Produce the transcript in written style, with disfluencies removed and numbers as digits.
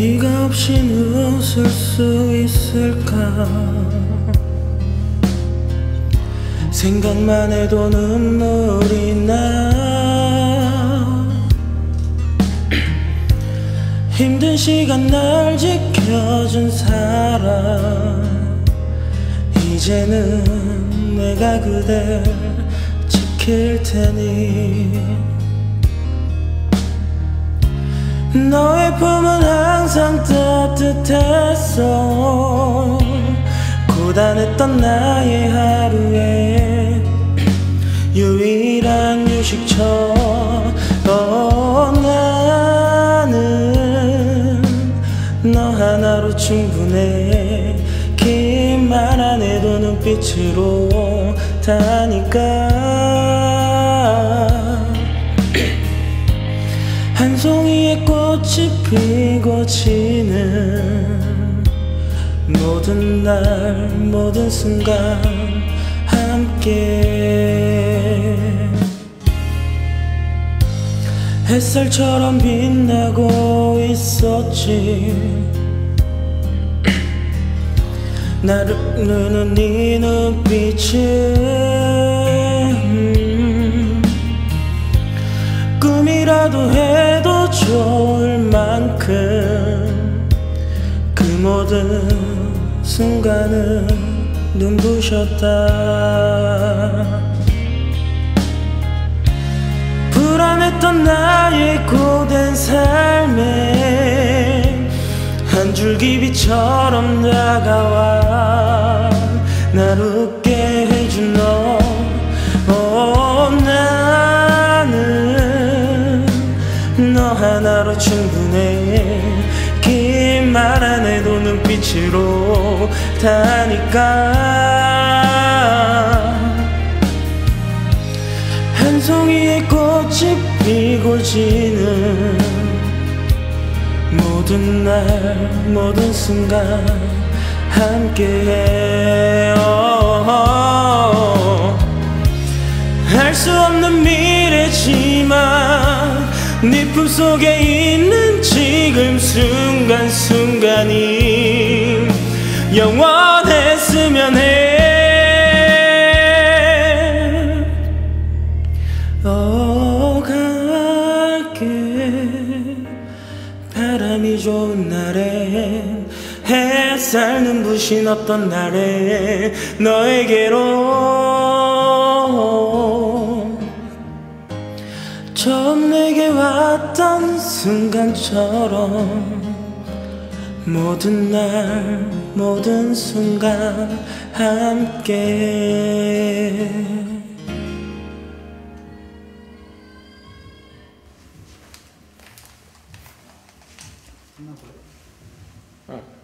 네가 없이 웃을 수 있을까? 생각만 해도 눈물이 나. 힘든 시간 날 지켜준 사람, 이제는 내가 그댈 지킬 테니. 너의 품은 항상 따뜻했어. 고단했던 나의 하루에 유일한 휴식처. 나는 너 하나로 충분해. 긴 말 안 해도 눈빛으로 다니까. 한 송이의 꽃이 피고 지는 모든 날 모든 순간 함께. 햇살처럼 빛나고 있었지. 나를 흐르는 네 눈빛이 꿈이라도 해도 좋을 만큼 그 모든 순간은 눈부셨다. 불안했던 나의 고된 삶에 한 줄기 빛처럼 다가와 날 웃게 해준 너. 너 하나로 충분해. 긴 말 안 해도 눈빛으로 다니까. 한 송이의 꽃이 피고 지는 모든 날 모든 순간 함께해. 할 수 없는 미래지만 네 품속에 있는 지금 순간순간이 영원했으면 해. 갈게 바람이 좋은 날에, 햇살 눈부신 어떤 날에 너에게로. 처음 내게 왔던 순간처럼 모든 날 모든 순간 함께. 끝난 거예요?